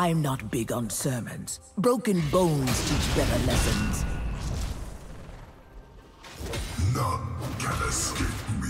I'm not big on sermons. Broken bones teach better lessons. None can escape me.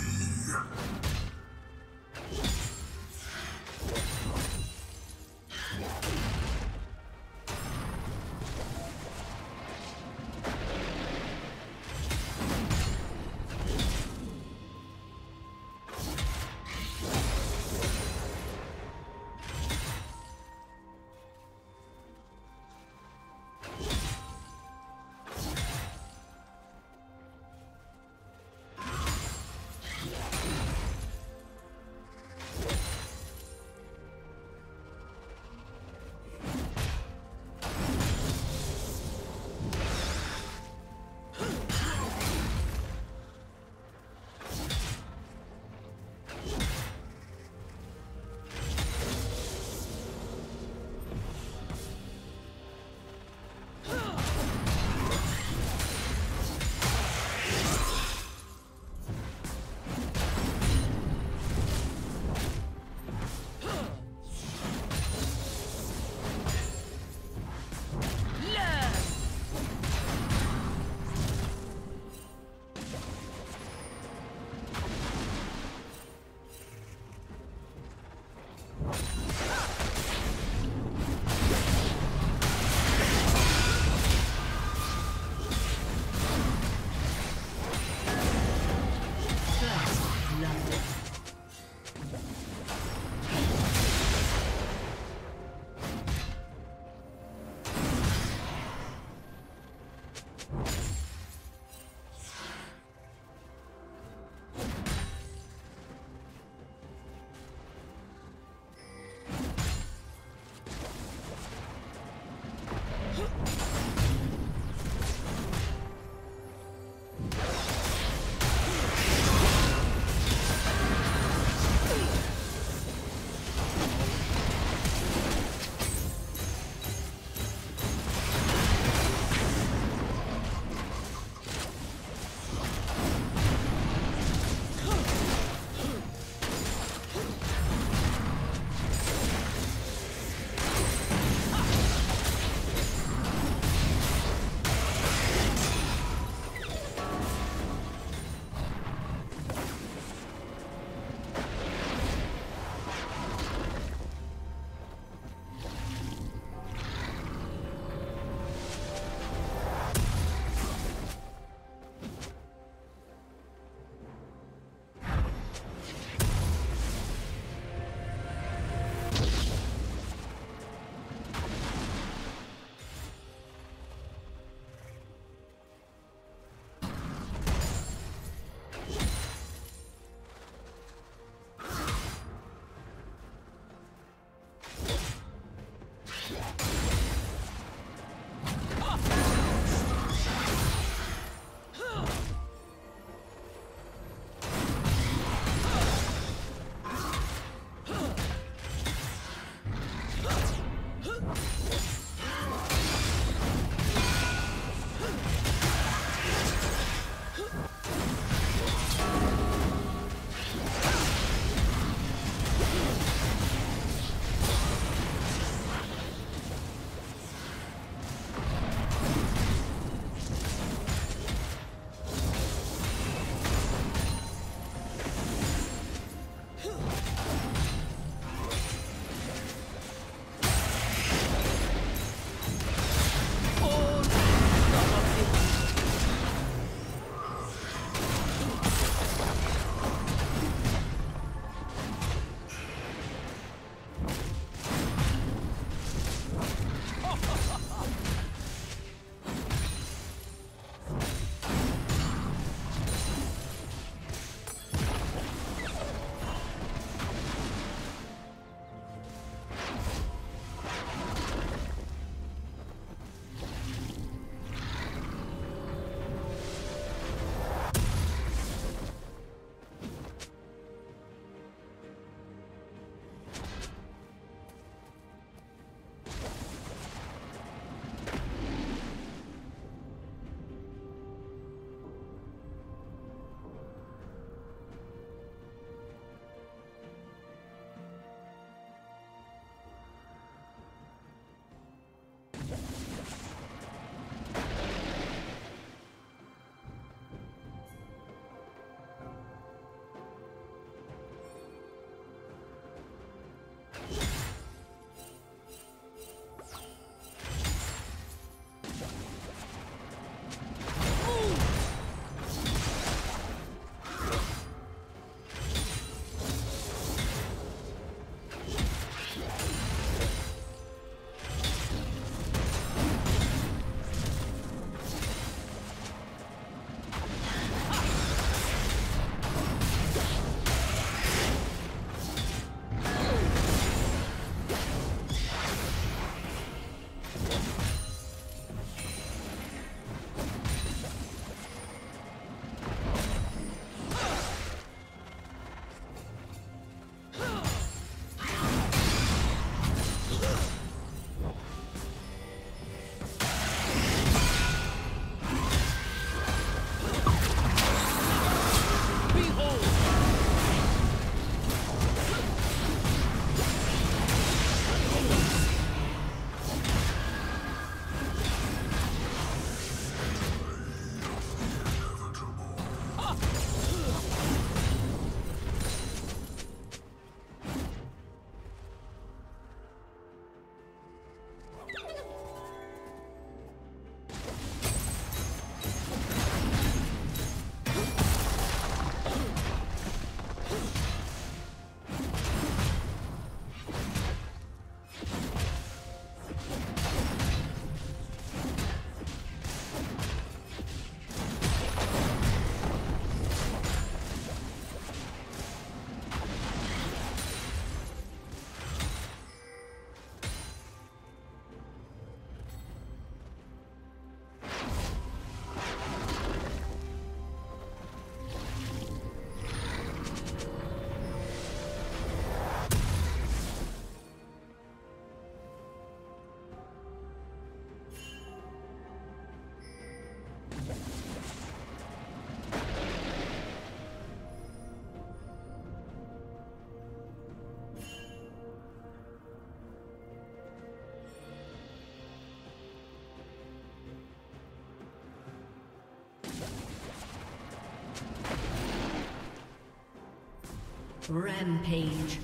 Rampage.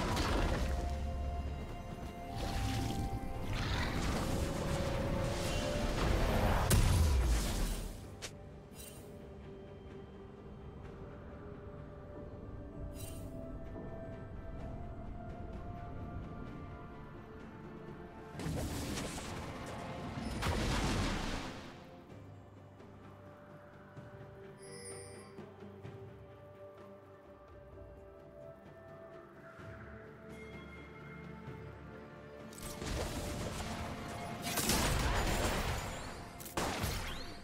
Team's turret has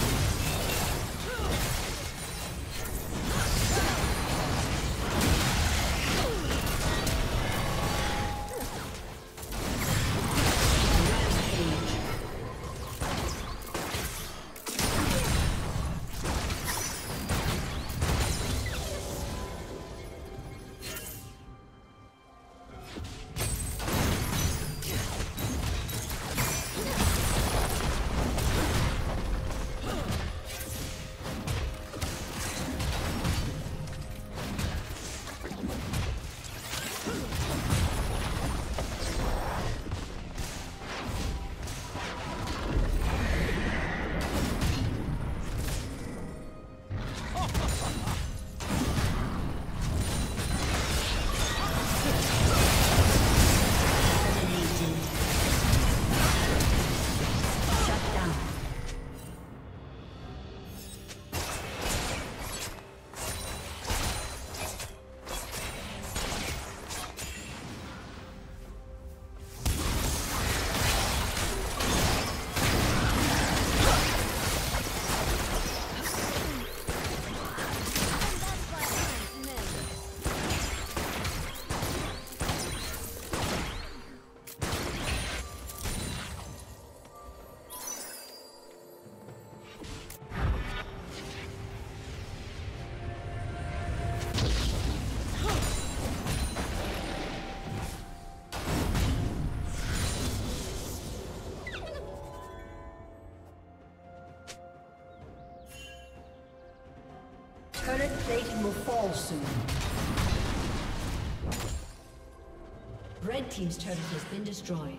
been destroyed. Plating will fall soon. Red team's turret has been destroyed.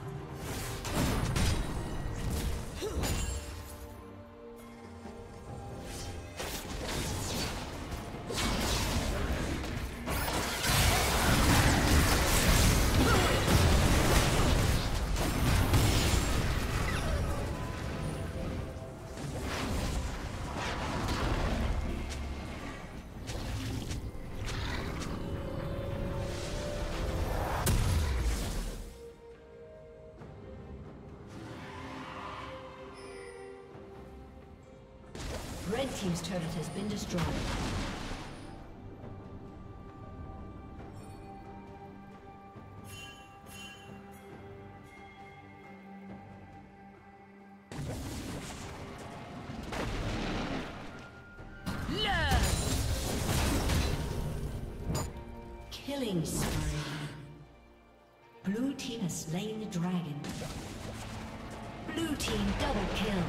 Red team's turret has been destroyed. Learn! Killing spree. Blue team has slain the dragon. Blue team double kill.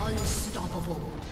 Unstoppable.